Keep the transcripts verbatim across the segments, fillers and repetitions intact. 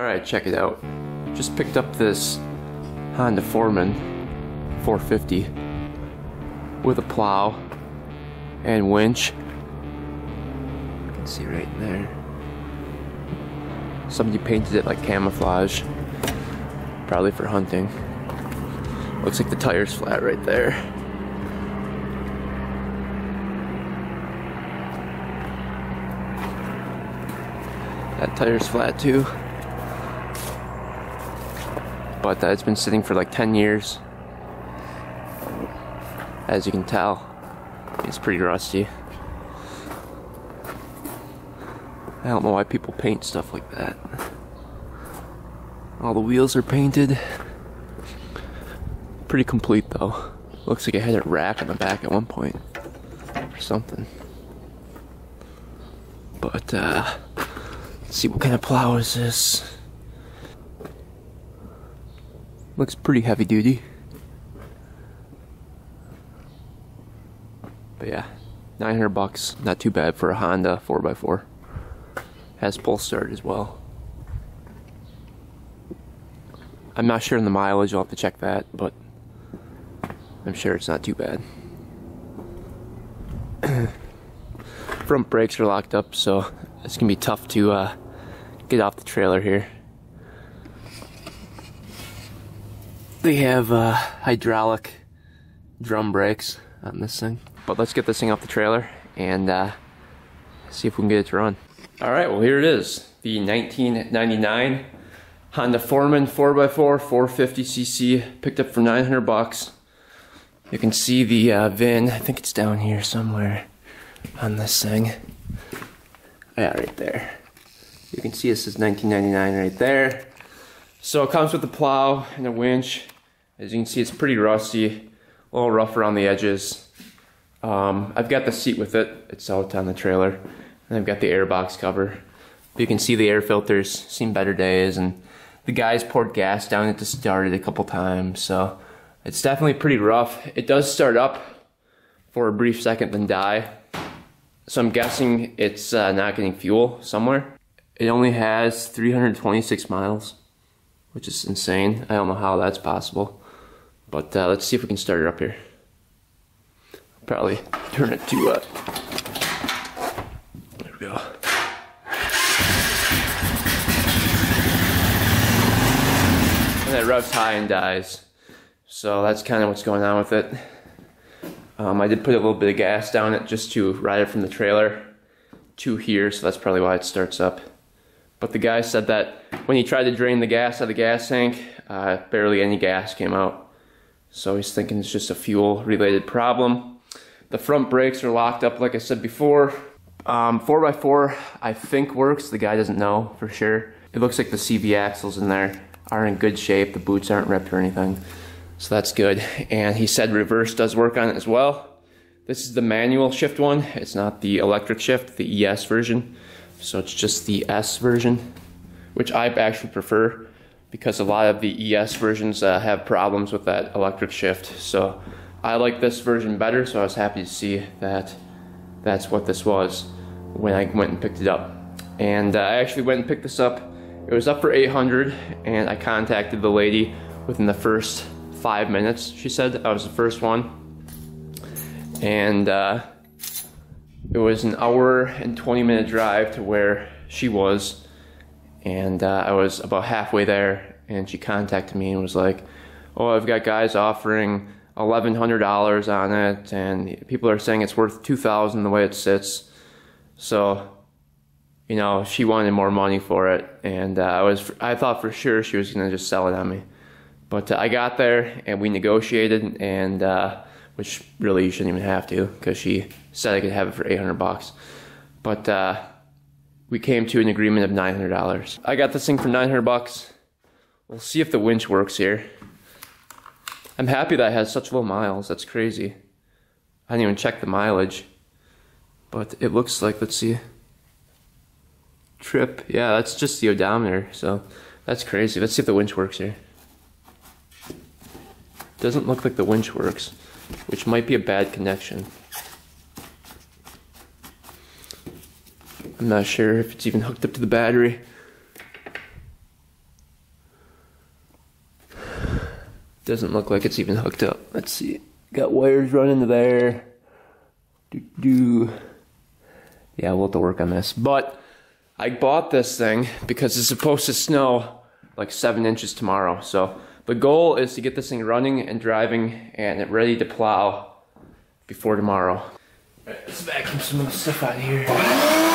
Alright, check it out. Just picked up this Honda Foreman four fifty with a plow and winch. You can see right there. Somebody painted it like camouflage, probably for hunting. Looks like the tire's flat right there. That tire's flat too. But uh, it's been sitting for like ten years. As you can tell, it's pretty rusty. I don't know why people paint stuff like that. All the wheels are painted. Pretty complete though. Looks like it had a rack on the back at one point or something. But uh, let's see, what kind of plow is this? Looks pretty heavy duty. But yeah, nine hundred bucks, not too bad for a Honda four by four. Has pull start as well. I'm not sure on the mileage, I'll have to check that, but I'm sure it's not too bad. Front brakes are locked up, so it's gonna be tough to uh, get off the trailer here. They have uh, hydraulic drum brakes on this thing. But let's get this thing off the trailer and uh, see if we can get it to run. All right, well here it is. The nineteen ninety-nine Honda Foreman four by four, four fifty c c, picked up for nine hundred bucks. You can see the uh, V I N, I think it's down here somewhere on this thing. Yeah, right there. You can see it says nineteen ninety-nine right there. So it comes with a plow and a winch. As you can see, it's pretty rusty, a little rough around the edges. Um, I've got the seat with it, it's out on the trailer. And I've got the air box cover. But you can see the air filters, seen better days, and the guys poured gas down it to start it a couple times, so it's definitely pretty rough. It does start up for a brief second, then die. So I'm guessing it's uh, not getting fuel somewhere. It only has three hundred twenty-six miles. Which is insane. I don't know how that's possible. But uh, let's see if we can start it up here. Probably turn it to uh there we go. And that revs high and dies. So that's kind of what's going on with it. Um, I did put a little bit of gas down it just to ride it from the trailer to here, so that's probably why it starts up. But the guy said that when he tried to drain the gas out of the gas tank, uh, barely any gas came out. So he's thinking it's just a fuel-related problem. The front brakes are locked up, like I said before. Um, four by four, I think works. The guy doesn't know for sure. It looks like the C V axles in there are in good shape. The boots aren't ripped or anything. So that's good. And he said reverse does work on it as well. This is the manual shift one. It's not the electric shift, the E S version. So it's just the S version, which I actually prefer because a lot of the E S versions uh, have problems with that electric shift. So I like this version better, so I was happy to see that that's what this was when I went and picked it up. And uh, I actually went and picked this up. It was up for eight hundred dollars, and I contacted the lady within the first five minutes. She said I was the first one. And uh, it was an hour and twenty minute drive to where she was, and uh, I was about halfway there, and she contacted me and was like, oh, I've got guys offering eleven hundred dollars on it, and people are saying it's worth two thousand dollars the way it sits. So, you know, she wanted more money for it, and uh, I was I thought for sure she was going to just sell it on me. But uh, I got there, and we negotiated, and uh, which really you shouldn't even have to, because she said I could have it for eight hundred bucks. But uh, we came to an agreement of nine hundred dollars. I got this thing for nine hundred bucks. We'll see if the winch works here. I'm happy that it has such low miles, that's crazy. I didn't even check the mileage. But it looks like, let's see. Trip, yeah, that's just the odometer, so that's crazy. Let's see if the winch works here. Doesn't look like the winch works, which might be a bad connection. I'm not sure if it's even hooked up to the battery. Doesn't look like it's even hooked up. Let's see. Got wires running to there. Do do. Yeah, we'll have to work on this. But I bought this thing because it's supposed to snow like seven inches tomorrow. So the goal is to get this thing running and driving and ready to plow before tomorrow. All right, let's vacuum some of the stuff out of here.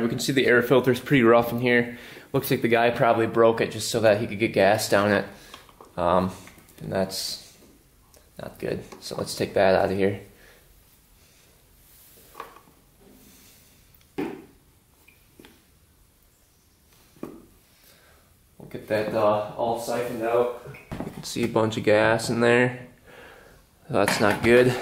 We can see the air filter is pretty rough in here. Looks like the guy probably broke it just so that he could get gas down it. Um, and that's not good. So let's take that out of here. We'll get that uh, all siphoned out. You can see a bunch of gas in there. That's not good.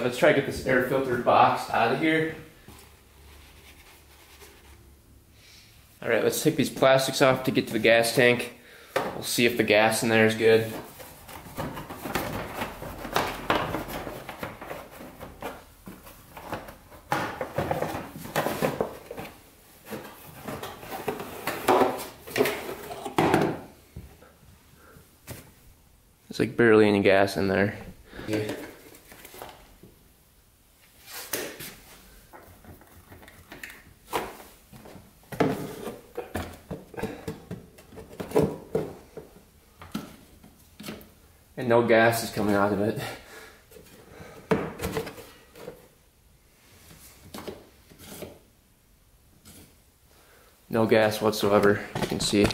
Let's try to get this air filter box out of here. All right, let's take these plastics off to get to the gas tank. We'll see if the gas in there is good. There's like barely any gas in there. Yeah. And no gas is coming out of it. No gas whatsoever, you can see.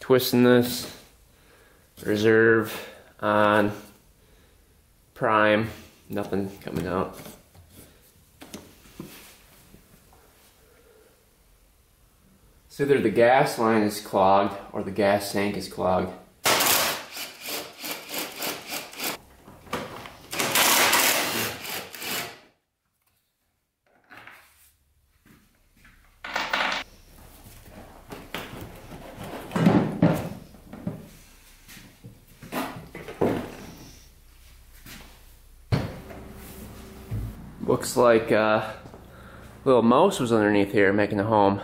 Twisting this, reserve on, prime, nothing coming out. So either the gas line is clogged or the gas tank is clogged. Looks like a uh, little mouse was underneath here making a home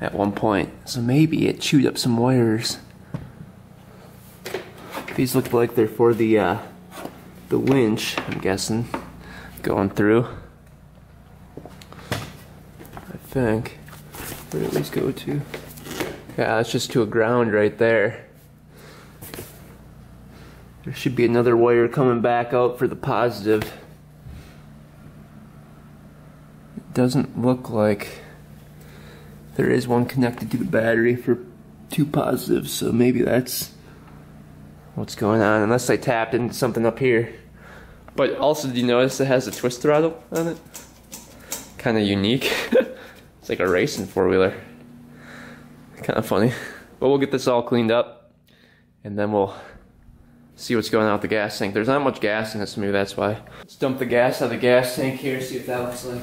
at one point. So maybe it chewed up some wires. These look like they're for the uh, the winch, I'm guessing, going through. I think. Where did these go to? Yeah, that's just to a ground right there. There should be another wire coming back out for the positive. Doesn't look like there is one connected to the battery for two positives, so maybe that's what's going on, unless I tapped into something up here. But also, do you notice it has a twist throttle on it? Kind of unique. It's like a racing four-wheeler. Kind of funny. But we'll get this all cleaned up, and then we'll see what's going on with the gas tank. There's not much gas in this, maybe that's why. Let's dump the gas out of the gas tank here, see if that looks like.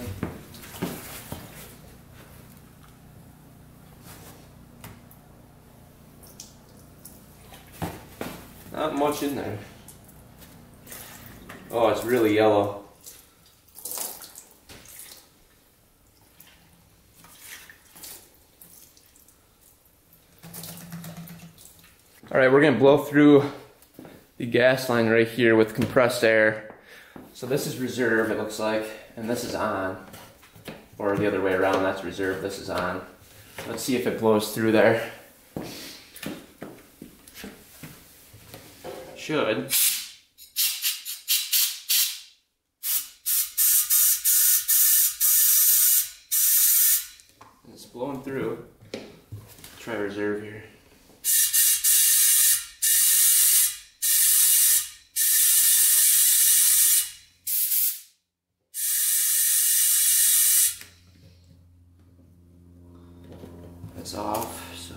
Not much in there. Oh, it's really yellow. All right, we're gonna blow through the gas line right here with compressed air. So this is reserve, it looks like, and this is on. Or the other way around, that's reserve, this is on. Let's see if it blows through there. should. It's blowing through. Try reserve here. That's off. So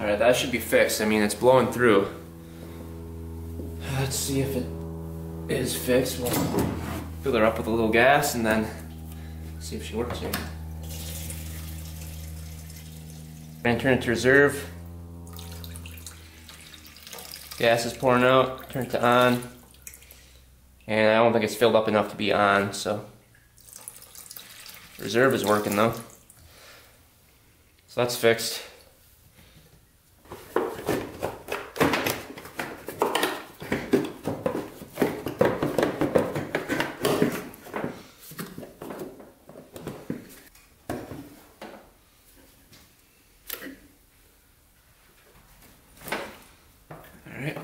all right, that should be fixed. I mean, it's blowing through. Let's see if it is fixed. We'll fill her up with a little gas and then see if she works here. And turn it to reserve. Gas is pouring out. Turn it to on. And I don't think it's filled up enough to be on, so. Reserve is working though. So that's fixed. All right.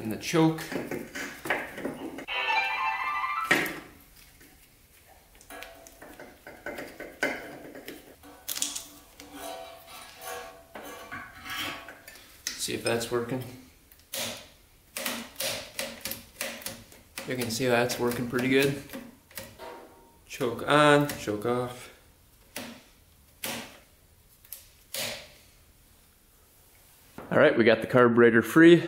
And the choke. See if that's working. You can see that's working pretty good. Choke on, choke off. All right, we got the carburetor free.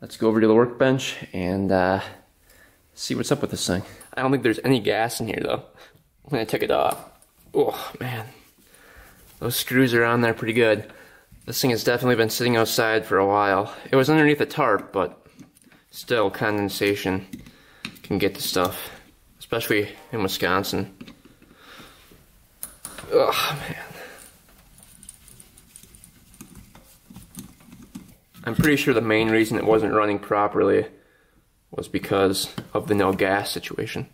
Let's go over to the workbench and uh, see what's up with this thing. I don't think there's any gas in here though. When I took it off, oh man, those screws are on there pretty good. This thing has definitely been sitting outside for a while. It was underneath the tarp, but still condensation can get to stuff, especially in Wisconsin. Oh man. I'm pretty sure the main reason it wasn't running properly was because of the no gas situation.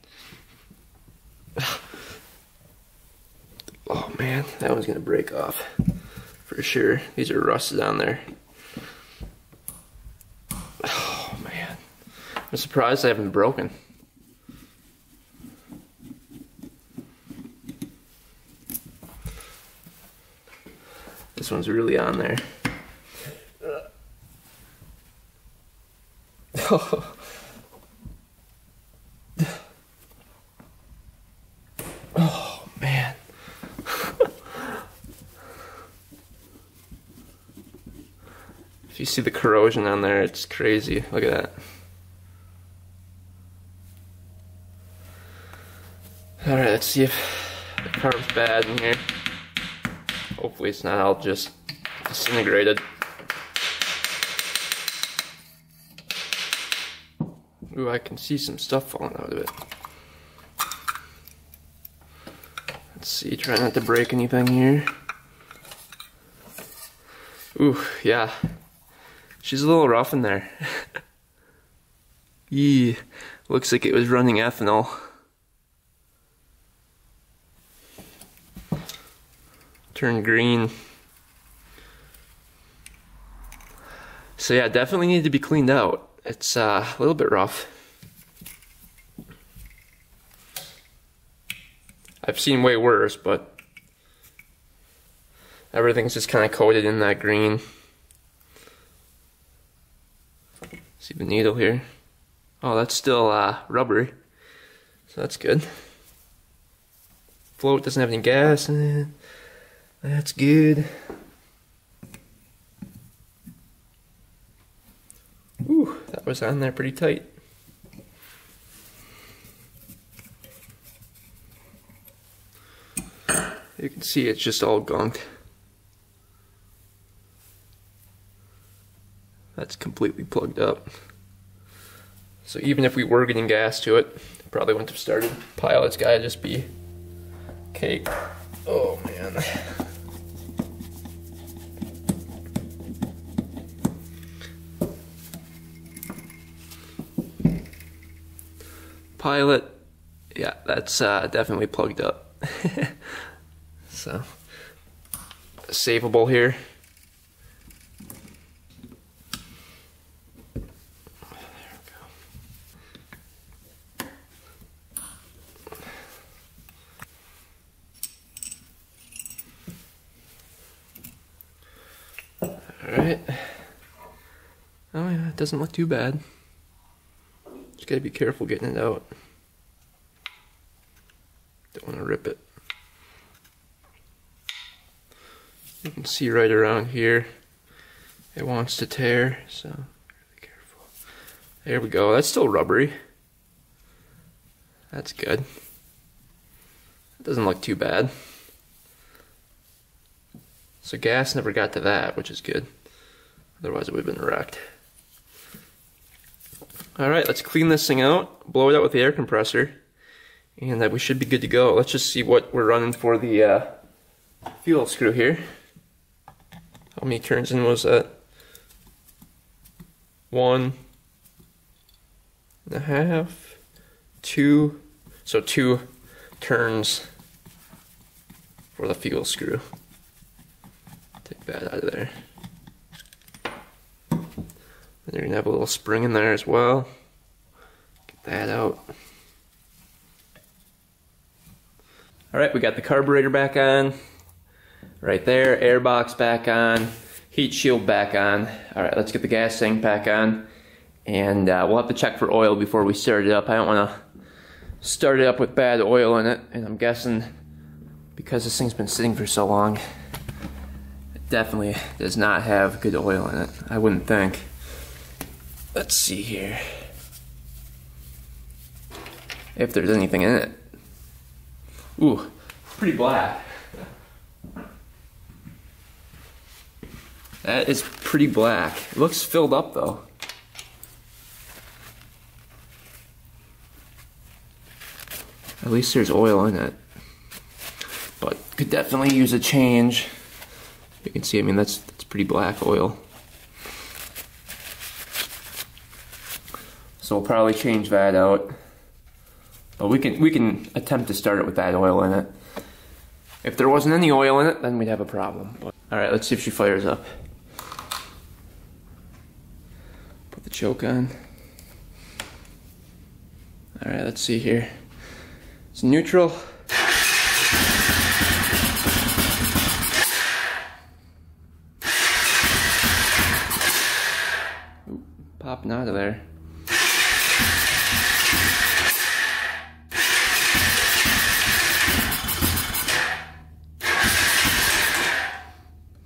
Oh man, that one's gonna break off for sure. These are rusted on there. Oh man, I'm surprised they haven't broken. This one's really on there. Oh. Oh man. If you see the corrosion on there, it's crazy. Look at that. Alright, let's see if the carb's bad in here. Hopefully it's not all just disintegrated. Ooh, I can see some stuff falling out of it. Let's see, try not to break anything here. Ooh, yeah. She's a little rough in there. Yee, looks like it was running ethanol. Turned green. So yeah, definitely need to be cleaned out. It's uh, a little bit rough. I've seen way worse, but everything's just kind of coated in that green. See the needle here? Oh, that's still uh, rubbery, so that's good. Float doesn't have any gas in it, that's good. Ooh, that was on there pretty tight. You can see it's just all gunked. That's completely plugged up. So even if we were getting gas to it, it probably wouldn't have started. Pilot's gotta just be cake. Oh man. Pilot, yeah, that's uh, definitely plugged up. So, savable here. Alright. Oh yeah, it doesn't look too bad. Just gotta be careful getting it out. Don't want to rip it. You can see right around here it wants to tear, so be careful. There we go, that's still rubbery. That's good. It doesn't look too bad. So gas never got to that, which is good. Otherwise it would have been wrecked. Alright, let's clean this thing out, blow it out with the air compressor, and that we should be good to go. Let's just see what we're running for the uh, fuel screw here. How many turns in was that? One and a half, two, so two turns for the fuel screw. Take that out of there. Then you're gonna have a little spring in there as well. Get that out. Alright, we got the carburetor back on. Right there, air box back on, heat shield back on. Alright, let's get the gas tank back on. And uh, we'll have to check for oil before we start it up. I don't wanna start it up with bad oil in it. And I'm guessing because this thing's been sitting for so long, definitely does not have good oil in it, I wouldn't think. Let's see here if there's anything in it. Ooh, it's pretty black. That is pretty black. It looks filled up though. At least there's oil in it. But could definitely use a change. You can see, I mean, that's, that's pretty black oil. So we'll probably change that out. But we can, we can attempt to start it with that oil in it. If there wasn't any oil in it, then we'd have a problem. But, all right, let's see if she fires up. Put the choke on. All right, let's see here. It's neutral. Popping out of there.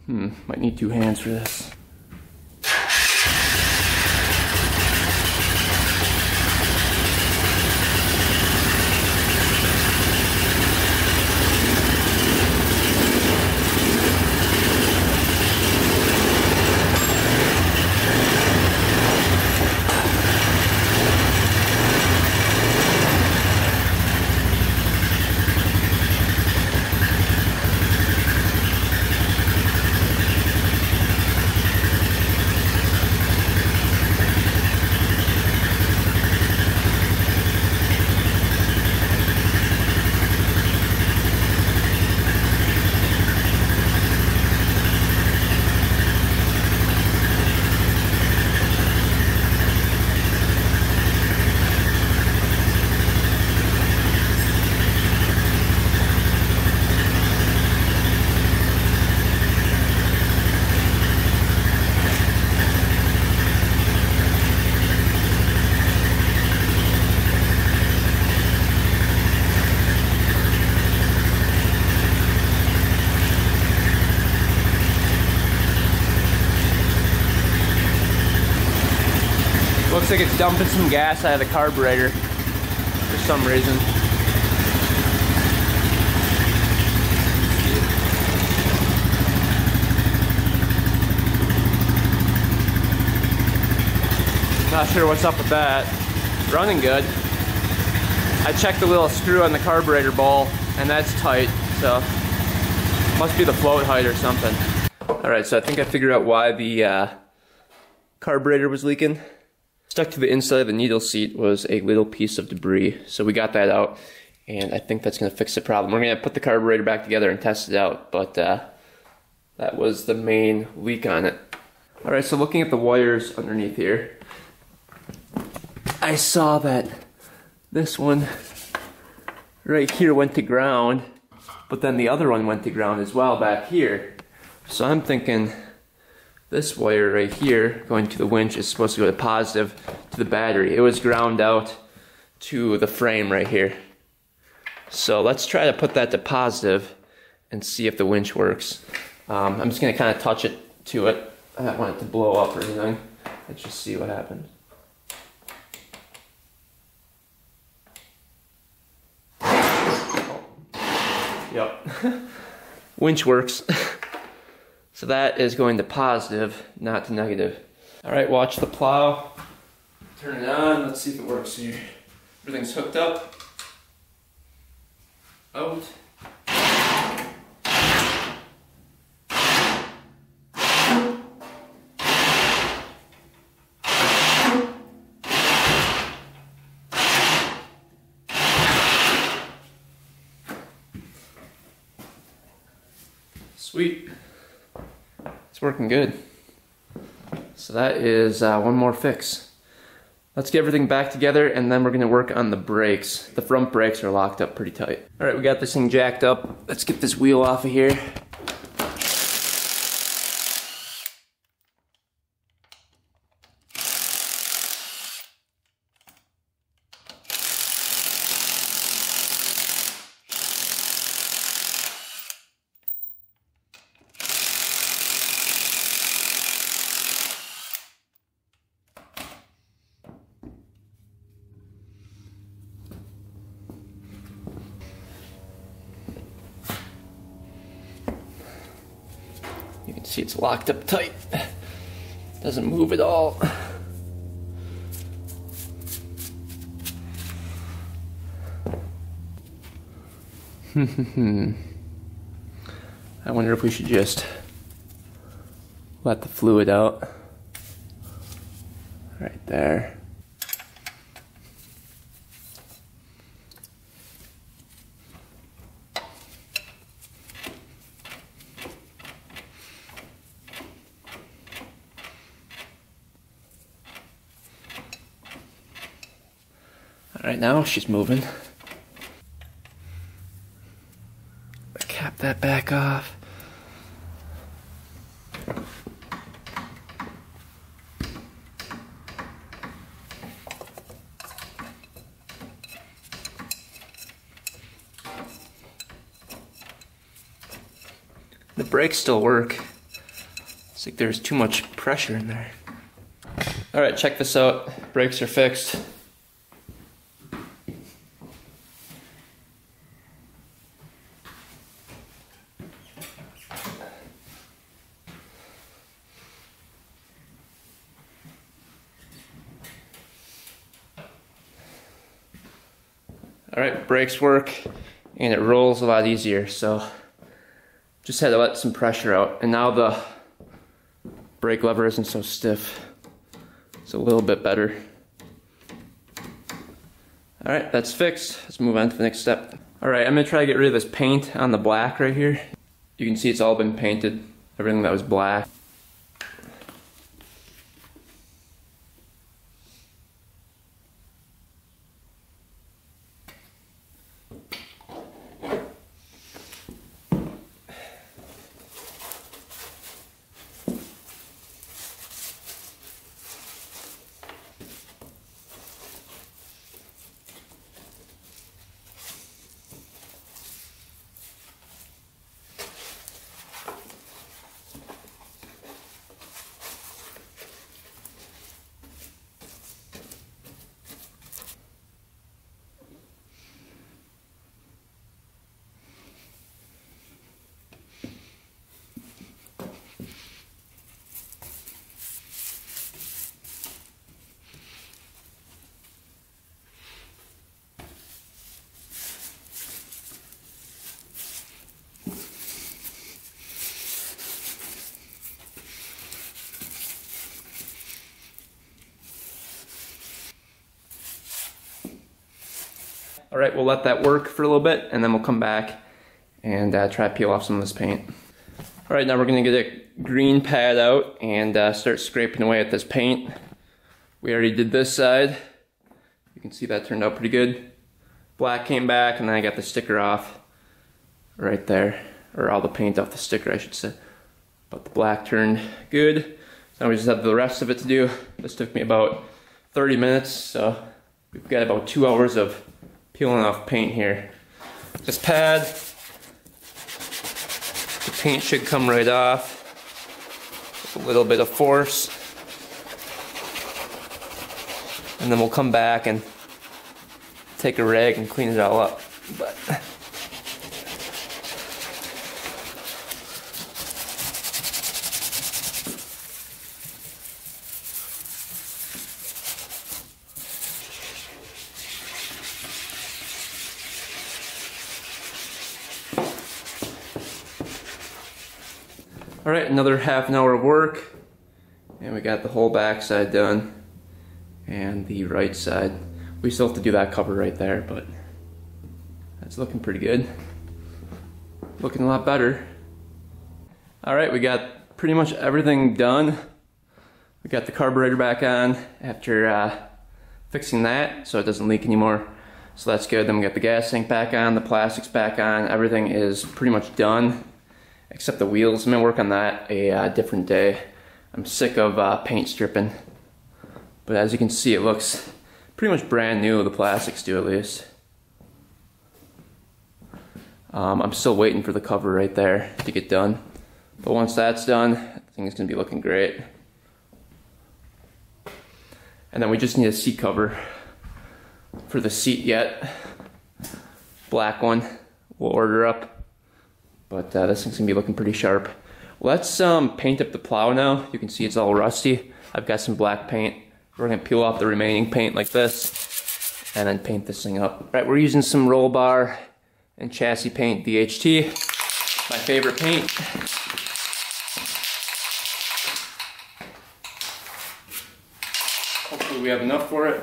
Hmm, might need two hands for this. like it's dumping some gas out of the carburetor for some reason. Not sure what's up with that. Running good. I checked the little screw on the carburetor ball and that's tight, so must be the float height or something. Alright, so I think I figured out why the uh, carburetor was leaking. Stuck to the inside of the needle seat was a little piece of debris, so we got that out and I think that's going to fix the problem. We're going to put the carburetor back together and test it out, but uh, that was the main leak on it. Alright, so looking at the wires underneath here, I saw that this one right here went to ground, but then the other one went to ground as well back here. So I'm thinking this wire right here going to the winch is supposed to go to positive to the battery. It was ground out to the frame right here. So let's try to put that to positive and see if the winch works. Um, I'm just going to kind of touch it to it. I don't want it to blow up or anything. Let's just see what happens. Yep. Winch works. So that is going to positive, not to negative. All right, watch the plow. Turn it on. Let's see if it works here. Everything's hooked up. Out. Sweet. It's working good. So that is uh, one more fix. Let's get everything back together and then we're going to work on the brakes. The front brakes are locked up pretty tight. Alright, we got this thing jacked up. Let's get this wheel off of here. See, it's locked up tight. Doesn't move at all. I wonder if we should just let the fluid out. Right there. Right now, she's moving. Cap that back off. The brakes still work. It's like there's too much pressure in there. All right, check this out. Brakes are fixed. Alright, brakes work and it rolls a lot easier, so just had to let some pressure out. And now the brake lever isn't so stiff. It's a little bit better. Alright, that's fixed. Let's move on to the next step. Alright, I'm going to try to get rid of this paint on the black right here. You can see it's all been painted, everything that was black. All right, we'll let that work for a little bit and then we'll come back and uh, try to peel off some of this paint. All right, now we're gonna get a green pad out and uh, start scraping away at this paint. We already did this side. You can see that turned out pretty good. Black came back and then I got the sticker off right there, or all the paint off the sticker I should say. But the black turned good. So now we just have the rest of it to do. This took me about thirty minutes, so we've got about two hours of peeling off paint here. This pad, the paint should come right off with a little bit of force. And then we'll come back and take a rag and clean it all up. But all right, another half an hour of work, and we got the whole back side done, and the right side. We still have to do that cover right there, but that's looking pretty good. Looking a lot better. All right, we got pretty much everything done. We got the carburetor back on after uh, fixing that, so it doesn't leak anymore. So that's good. Then we got the gas tank back on, the plastics back on. Everything is pretty much done. Except the wheels. I'm gonna work on that a uh, different day. I'm sick of uh, paint stripping. But as you can see, it looks pretty much brand new, the plastics do at least. Um, I'm still waiting for the cover right there to get done. But once that's done, I think it's gonna be looking great. And then we just need a seat cover for the seat yet. Black one, we'll order up. But uh, this thing's gonna be looking pretty sharp. Let's um, paint up the plow now. You can see it's all rusty. I've got some black paint. We're gonna peel off the remaining paint like this and then paint this thing up. All right, we're using some roll bar and chassis paint, D H T, my favorite paint. Hopefully we have enough for it.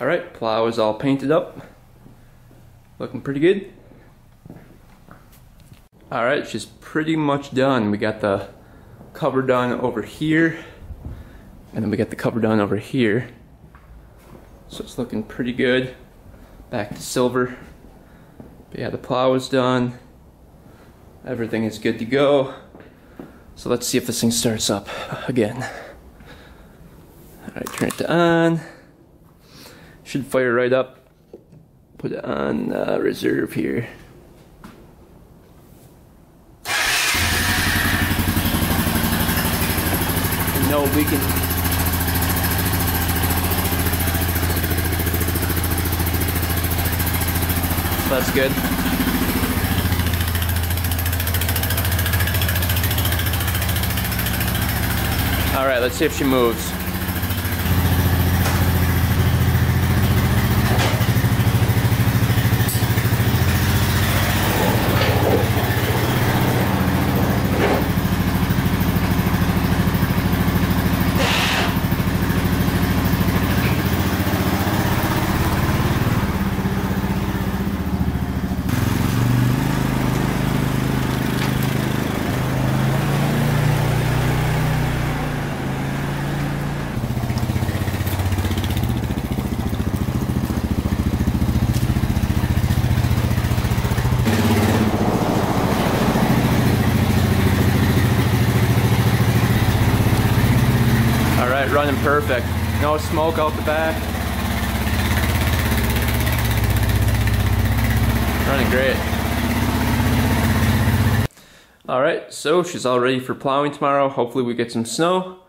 All right, plow is all painted up. Looking pretty good. All right, she's pretty much done. We got the cover done over here, and then we got the cover done over here. So it's looking pretty good. Back to silver. But yeah, the plow is done. Everything is good to go. So let's see if this thing starts up again. All right, turn it to on. Should fire right up. Put it on uh, reserve here. And no leaking. That's good. All right, let's see if she moves. Running perfect. No smoke out the back. Running great. Alright, so she's all ready for plowing tomorrow. Hopefully we get some snow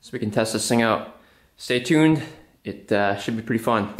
so we can test this thing out. Stay tuned, it uh, should be pretty fun.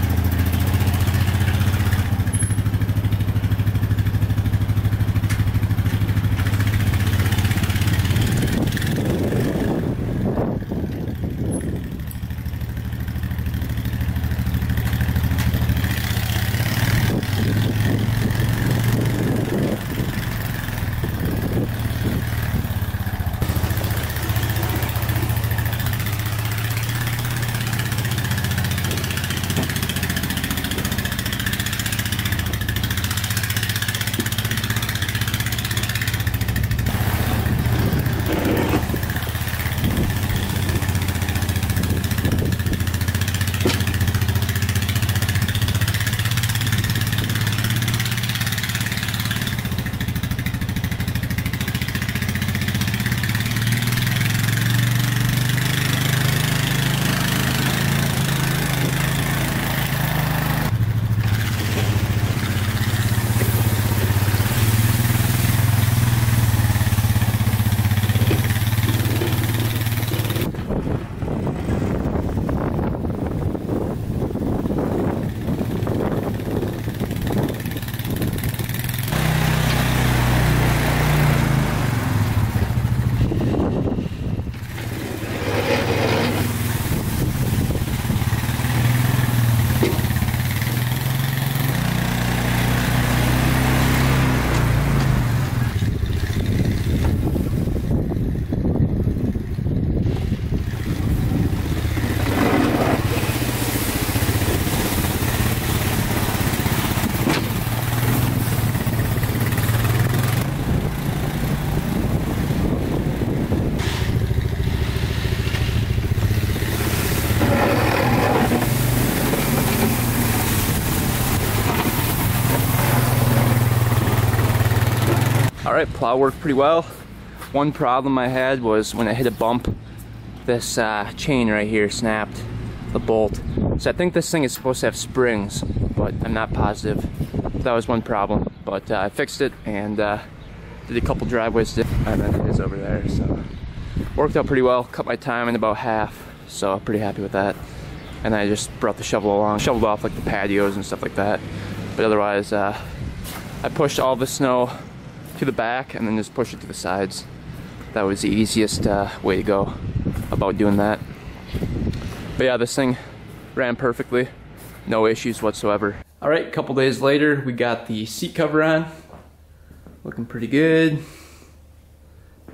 Alright, plow worked pretty well. One problem I had was when I hit a bump, this uh, chain right here snapped, the bolt. So I think this thing is supposed to have springs, but I'm not positive. That was one problem, but uh, I fixed it and uh, did a couple driveways to, and then it is over there, so. Worked out pretty well, cut my time in about half, so I'm pretty happy with that. And I just brought the shovel along, shoveled off like the patios and stuff like that. But otherwise, uh, I pushed all the snow to the back and then just push it to the sides. That was the easiest uh, way to go about doing that. But yeah, this thing ran perfectly, no issues whatsoever. All right, a couple days later, we got the seat cover on, looking pretty good,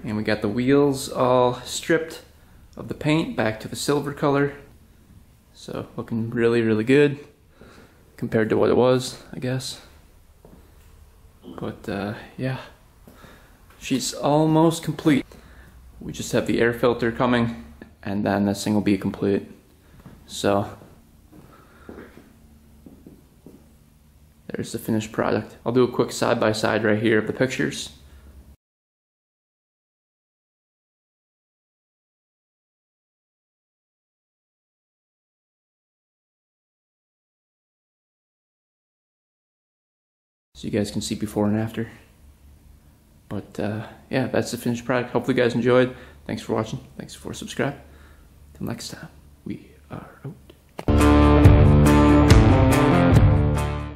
and we got the wheels all stripped of the paint back to the silver color. So looking really, really good compared to what it was, I guess. But uh, yeah. She's almost complete. We just have the air filter coming and then this thing will be complete. So there's the finished product. I'll do a quick side by side right here of the pictures. So you guys can see before and after. But uh, yeah, that's the finished product. Hopefully you guys enjoyed. Thanks for watching. Thanks for subscribing. Till next time, we are out.